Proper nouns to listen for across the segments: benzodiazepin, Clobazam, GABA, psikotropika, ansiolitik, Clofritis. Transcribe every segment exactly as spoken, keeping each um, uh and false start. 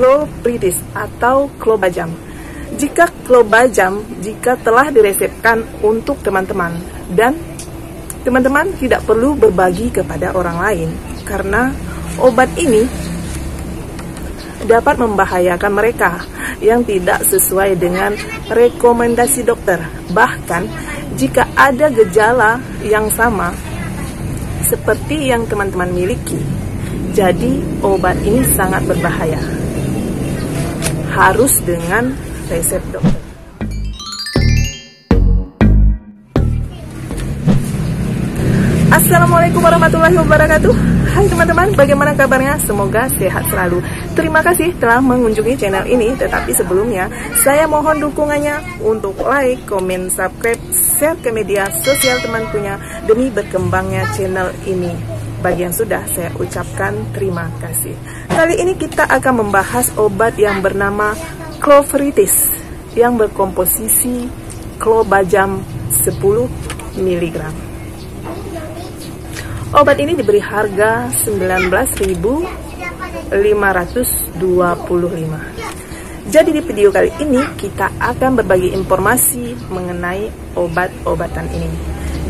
Clofritis atau Clobazam. Jika Clobazam jika telah diresepkan untuk teman-teman, dan teman-teman tidak perlu berbagi kepada orang lain karena obat ini dapat membahayakan mereka yang tidak sesuai dengan rekomendasi dokter. Bahkan jika ada gejala yang sama seperti yang teman-teman miliki, jadi obat ini sangat berbahaya. Harus dengan resep dokter. Assalamualaikum warahmatullahi wabarakatuh. Hai teman-teman, bagaimana kabarnya? Semoga sehat selalu. Terima kasih telah mengunjungi channel ini. Tetapi sebelumnya, saya mohon dukungannya untuk like, comment, subscribe, share ke media sosial teman punya demi berkembangnya channel ini. Bagi yang sudah, saya ucapkan terima kasih. Kali ini kita akan membahas obat yang bernama Clofritis yang berkomposisi Clobazam sepuluh miligram. Obat ini diberi harga sembilan belas ribu lima ratus dua puluh lima. Jadi di video kali ini kita akan berbagi informasi mengenai obat-obatan ini.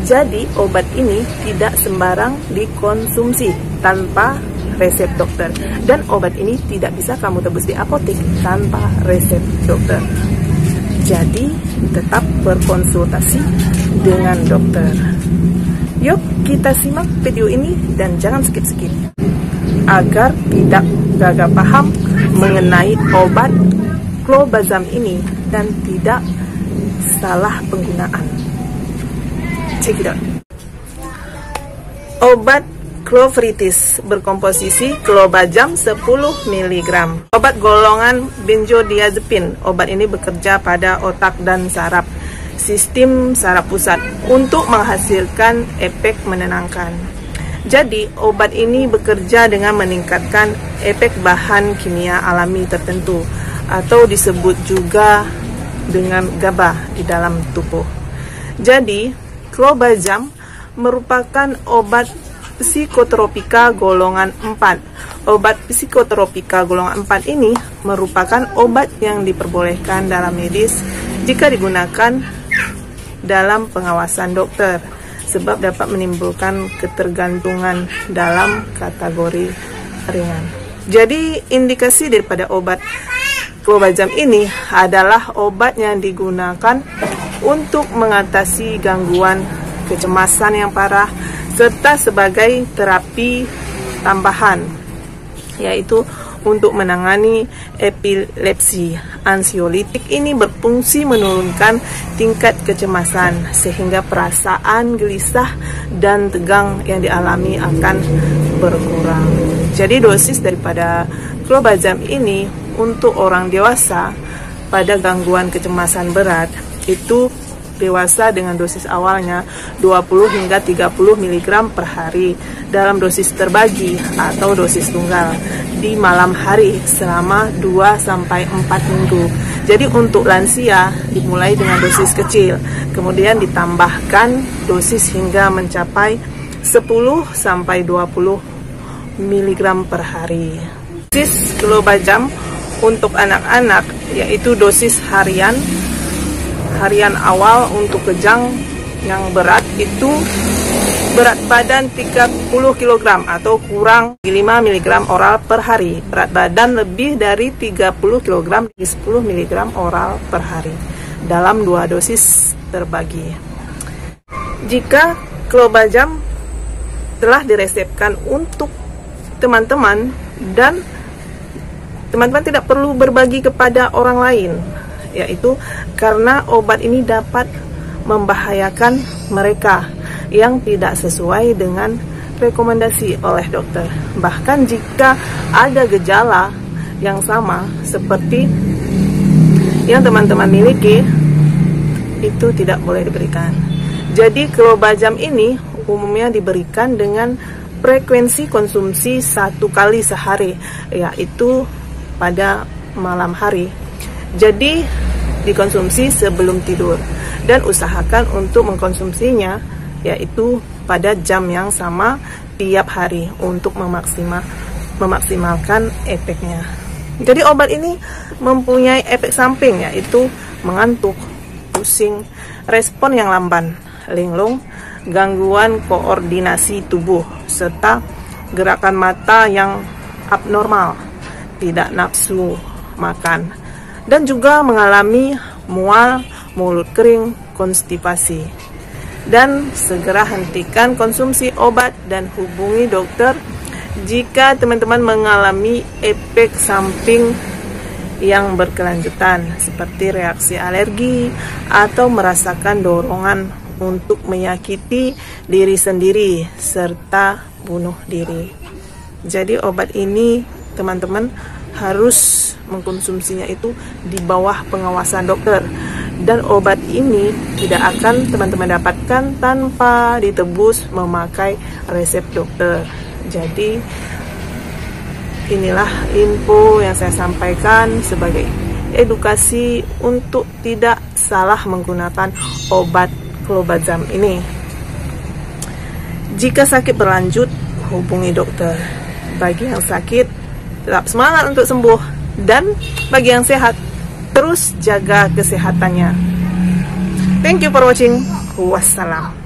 Jadi obat ini tidak sembarang dikonsumsi tanpa resep dokter, dan obat ini tidak bisa kamu tebus di apotek tanpa resep dokter. Jadi tetap berkonsultasi dengan dokter. Yuk kita simak video ini dan jangan skip-skip agar tidak gagal paham mengenai obat Clobazam ini dan tidak salah penggunaan. Check it out. Obat Clofritis berkomposisi Clobazam sepuluh miligram. Obat golongan benzodiazepin. Obat ini bekerja pada otak dan saraf, sistem saraf pusat, untuk menghasilkan efek menenangkan. Jadi obat ini bekerja dengan meningkatkan efek bahan kimia alami tertentu atau disebut juga dengan GABA di dalam tubuh. Jadi Clobazam merupakan obat psikotropika golongan empat. Obat psikotropika golongan empat ini merupakan obat yang diperbolehkan dalam medis jika digunakan dalam pengawasan dokter, sebab dapat menimbulkan ketergantungan dalam kategori ringan. Jadi indikasi daripada obat Clobazam ini adalah obat yang digunakan untuk mengatasi gangguan kecemasan yang parah serta sebagai terapi tambahan, yaitu untuk menangani epilepsi. Ansiolitik ini berfungsi menurunkan tingkat kecemasan sehingga perasaan gelisah dan tegang yang dialami akan berkurang. Jadi dosis daripada Clobazam ini untuk orang dewasa pada gangguan kecemasan berat itu dewasa dengan dosis awalnya dua puluh hingga tiga puluh miligram per hari dalam dosis terbagi atau dosis tunggal di malam hari selama dua sampai empat minggu. Jadi untuk lansia dimulai dengan dosis kecil, kemudian ditambahkan dosis hingga mencapai sepuluh sampai dua puluh miligram per hari. Dosis Clobazam untuk anak-anak yaitu dosis harian harian awal untuk kejang yang berat itu berat badan tiga puluh kilogram atau kurang lima miligram oral per hari. Berat badan lebih dari tiga puluh kilogram di sepuluh miligram oral per hari dalam dua dosis terbagi. Jika Clobazam telah diresepkan untuk teman-teman dan teman-teman tidak perlu berbagi kepada orang lain, yaitu karena obat ini dapat membahayakan mereka yang tidak sesuai dengan rekomendasi oleh dokter. Bahkan jika ada gejala yang sama seperti yang teman-teman miliki, itu tidak boleh diberikan. Jadi Clobazam ini umumnya diberikan dengan frekuensi konsumsi satu kali sehari, yaitu pada malam hari. Jadi dikonsumsi sebelum tidur dan usahakan untuk mengkonsumsinya yaitu pada jam yang sama tiap hari untuk memaksimal, memaksimalkan efeknya. Jadi obat ini mempunyai efek samping, yaitu mengantuk, pusing, respon yang lamban, linglung, gangguan koordinasi tubuh, serta gerakan mata yang abnormal, tidak nafsu makan, dan juga mengalami mual, mulut kering, konstipasi. Dan segera hentikan konsumsi obat dan hubungi dokter jika teman-teman mengalami efek samping yang berkelanjutan seperti reaksi alergi atau merasakan dorongan untuk menyakiti diri sendiri serta bunuh diri. Jadi obat ini teman-teman harus mengkonsumsinya itu di bawah pengawasan dokter, dan obat ini tidak akan teman-teman dapatkan tanpa ditebus memakai resep dokter. Jadi inilah info yang saya sampaikan sebagai edukasi untuk tidak salah menggunakan obat Clobazam ini. Jika sakit berlanjut, hubungi dokter. Bagi yang sakit, tetap semangat untuk sembuh, dan bagi yang sehat, terus jaga kesehatannya. Thank you for watching. Wassalam.